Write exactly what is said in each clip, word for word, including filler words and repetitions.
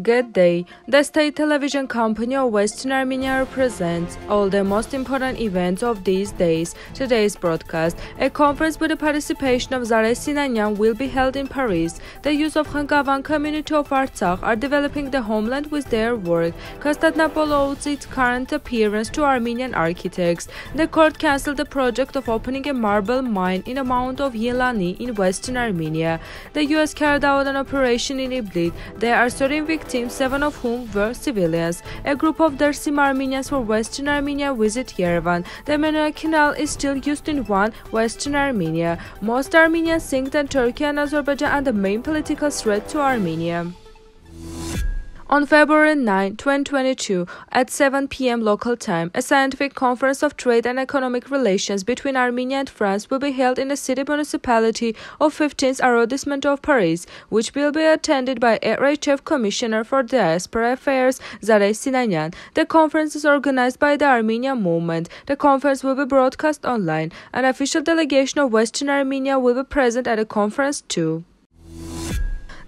Good day. The state television company of Western Armenia presents all the most important events of these days. Today's broadcast, a conference with the participation of Zareh Sinanian, will be held in Paris. The youth of Khnkavan community of Artsakh are developing the homeland with their work. Constantinople owes its current appearance to Armenian architects. The court cancelled the project of opening a marble mine in the mount of Yılanlı in Western Armenia. The U S carried out an operation in Iblit. There are certain victims, seven of whom were civilians. A group of Dersim Armenians from Western Armenia visit Yerevan. The Menua Canal is still used in Van, Western Armenia. Most Armenians think that Turkey and Azerbaijan are the main political threat to Armenia. On February ninth, twenty twenty-two, at seven p m local time, a scientific conference of trade and economic relations between Armenia and France will be held in the city municipality of fifteenth arrondissement of Paris, which will be attended by R H F Commissioner for Diaspora Affairs, Zareh Sinanian. The conference is organized by the Armenian movement. The conference will be broadcast online. An official delegation of Western Armenia will be present at the conference too.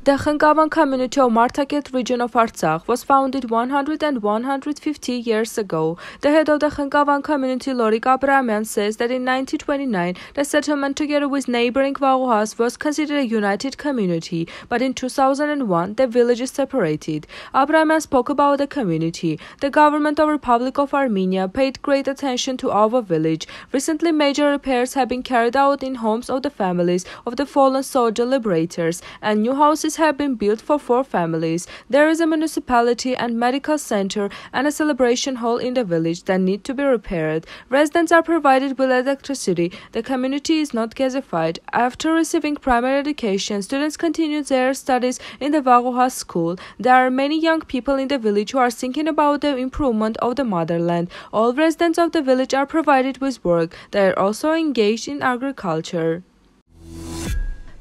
The Khnkavan community of Martaket region of Artsakh was founded one hundred and one hundred fifty years ago. The head of the Khnkavan community, Lorik Abramian, says that in nineteen twenty-nine, the settlement together with neighboring Vaghaus was considered a united community, but in two thousand one, the villages separated. Abramian spoke about the community. The government of Republic of Armenia paid great attention to our village. Recently, major repairs have been carried out in homes of the families of the fallen soldier liberators, and new houses have been built for four families. There is a municipality and medical center and a celebration hall in the village that need to be repaired. Residents are provided with electricity. The community is not gasified. After receiving primary education, students continue their studies in the Varuha school. There are many young people in the village who are thinking about the improvement of the motherland. All residents of the village are provided with work. They are also engaged in agriculture.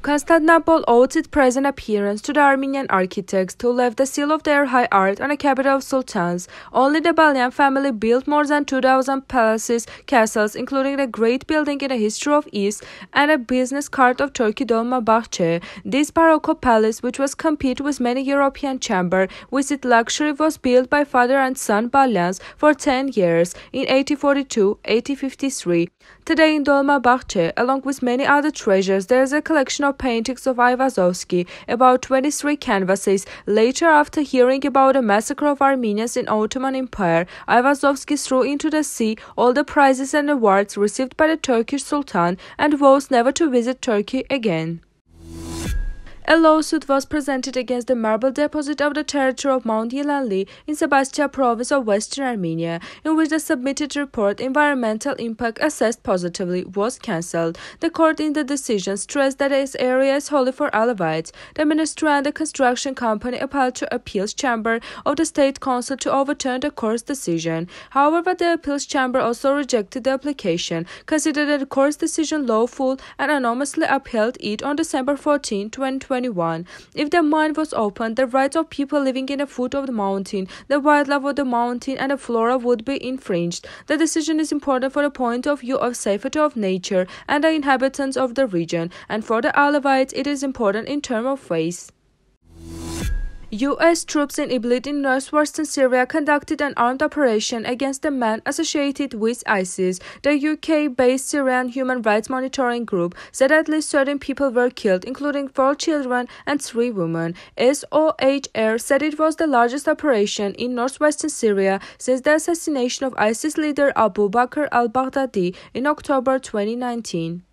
Constantinople owes its present appearance to the Armenian architects who left the seal of their high art on a capital of sultans. Only the Balian family built more than two thousand palaces, castles, including a great building in the history of East and a business card of Turkey Dolmabahce. This Barocco palace, which was compete with many European chamber, with its luxury was built by father and son Balians for ten years in eighteen forty-two to eighteen fifty-three. Today in Dolmabahce, along with many other treasures, there is a collection of paintings of Aivazovsky, about twenty-three canvases. Later, after hearing about a massacre of Armenians in Ottoman Empire, Aivazovsky threw into the sea all the prizes and awards received by the Turkish Sultan and vows never to visit Turkey again. A lawsuit was presented against the marble deposit of the territory of Mount Yılanlı in Sebastia province of Western Armenia, in which the submitted report, environmental impact assessed positively, was cancelled. The court in the decision stressed that this area is holy for Alawites. The ministry and the construction company appealed to Appeals Chamber of the State Council to overturn the court's decision. However, the Appeals Chamber also rejected the application, considered the court's decision lawful, and anonymously upheld it on December fourteenth, twenty twenty. If the mine was opened, the rights of people living in the foot of the mountain, the wildlife of the mountain, and the flora would be infringed. The decision is important for the point of view of safety of nature and the inhabitants of the region, and for the Alawites it is important in terms of faith. U S troops in Iblit in northwestern Syria conducted an armed operation against a man associated with ISIS. The U K-based Syrian Human Rights Monitoring Group said at least certain people were killed, including four children and three women. S O H R said it was the largest operation in northwestern Syria since the assassination of ISIS leader Abu Bakr al-Baghdadi in October twenty nineteen.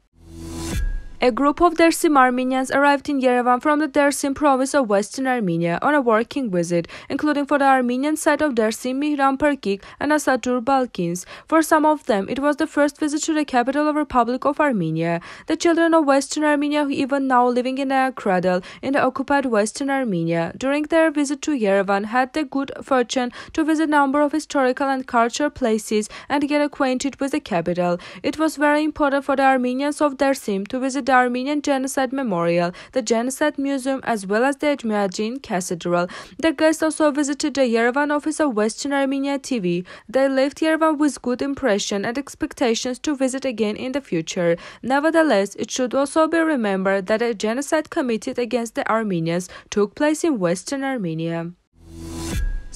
A group of Dersim Armenians arrived in Yerevan from the Dersim province of Western Armenia on a working visit, including for the Armenian side of Dersim, Miran Perkik, and Asatur Balkans. For some of them, it was the first visit to the capital of Republic of Armenia. The children of Western Armenia who even now living in a cradle in the occupied Western Armenia, during their visit to Yerevan, had the good fortune to visit a number of historical and cultural places and get acquainted with the capital. It was very important for the Armenians of Dersim to visit the Armenian Genocide Memorial, the Genocide Museum, as well as the Etchmiadzin Cathedral. The guests also visited the Yerevan office of Western Armenia T V. They left Yerevan with good impression and expectations to visit again in the future. Nevertheless, it should also be remembered that a genocide committed against the Armenians took place in Western Armenia.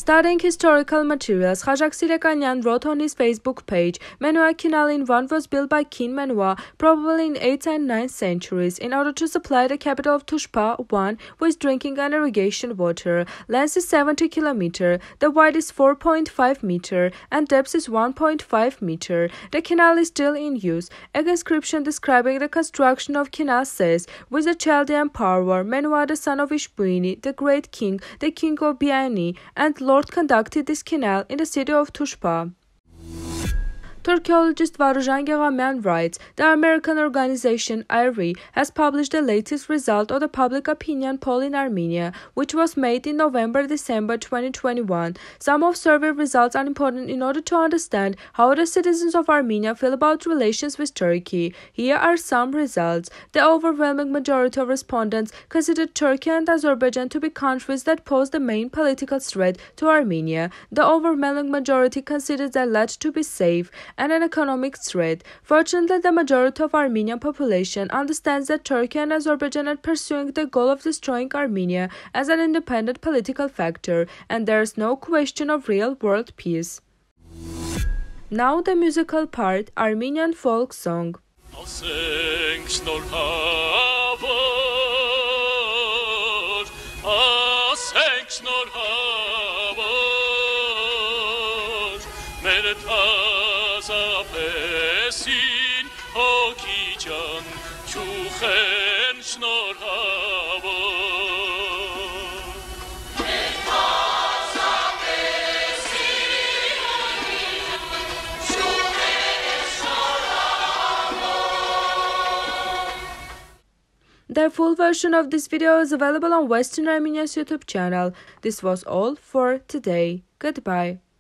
Studying historical materials, Khajak Sirekanyan wrote on his Facebook page, Menua Canal in Van was built by King Menua, probably in eighth and ninth centuries, in order to supply the capital of Tushpa, Van, with drinking and irrigation water. Length is seventy kilometers, the width is four point five meters, and depth is one point five meters. The canal is still in use. A inscription describing the construction of canal says, with the Chaldean power, Menua, the son of Ishbuini, the great king, the king of Biani, and Lord conducted this canal in the city of Tushpa. Turkeyologist Varuha writes, the American organization I R I has published the latest result of the public opinion poll in Armenia, which was made in November December twenty twenty-one. Some of survey results are important in order to understand how the citizens of Armenia feel about relations with Turkey. Here are some results. The overwhelming majority of respondents considered Turkey and Azerbaijan to be countries that pose the main political threat to Armenia. The overwhelming majority considered the latter to be safe and an economic threat. Fortunately, the majority of Armenian population understands that Turkey and Azerbaijan are pursuing the goal of destroying Armenia as an independent political factor, and there is no question of real-world peace. Now the musical part, Armenian folk song. The full version of this video is available on Western Armenia's YouTube channel. This was all for today. Goodbye.